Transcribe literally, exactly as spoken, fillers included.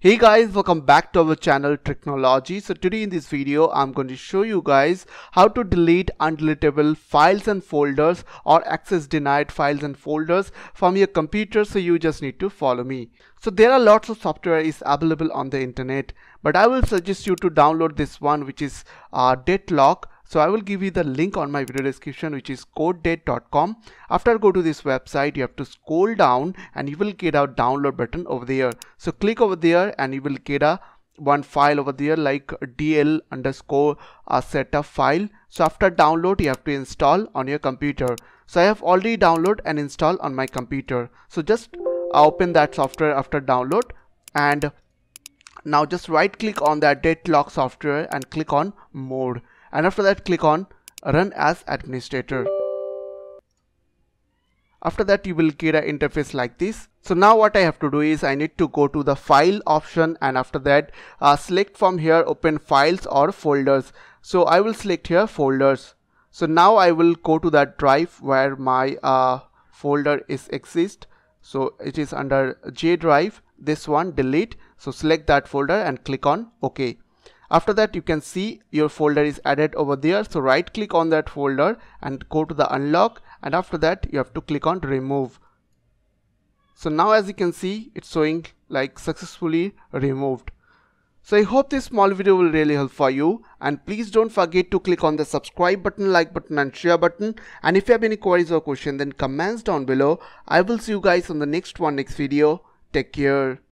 Hey guys, welcome back to our channel Tricknology. So today in this video I'm going to show you guys how to delete undeletable files and folders or access denied files and folders from your computer. So you just need to follow me. So there are lots of software is available on the internet, but I will suggest you to download this one, which is uh, Deadlock. So I will give you the link on my video description, which is codedead dot com. After go to this website, you have to scroll down and you will get a download button over there. So click over there and you will get a one file over there like dl underscore setup file. So after download, you have to install on your computer. So I have already downloaded and installed on my computer. So just open that software after download, and now just right click on that Deadlock software and click on more. And after that click on run as administrator. After that you will get an interface like this. So now what I have to do is I need to go to the file option, and after that uh, select from here open files or folders. So I will select here folders. So now I will go to that drive where my uh, folder is exist. So it is under J drive, this one, delete. So select that folder and click on OK. After that you can see your folder is added over there. So right click on that folder and go to the unlock, and after that you have to click on remove. So now as you can see, it's showing like successfully removed. So I hope this small video will really help for you, and please don't forget to click on the subscribe button, like button and share button. And if you have any queries or questions, then comments down below. I will see you guys on the next one next video. Take care.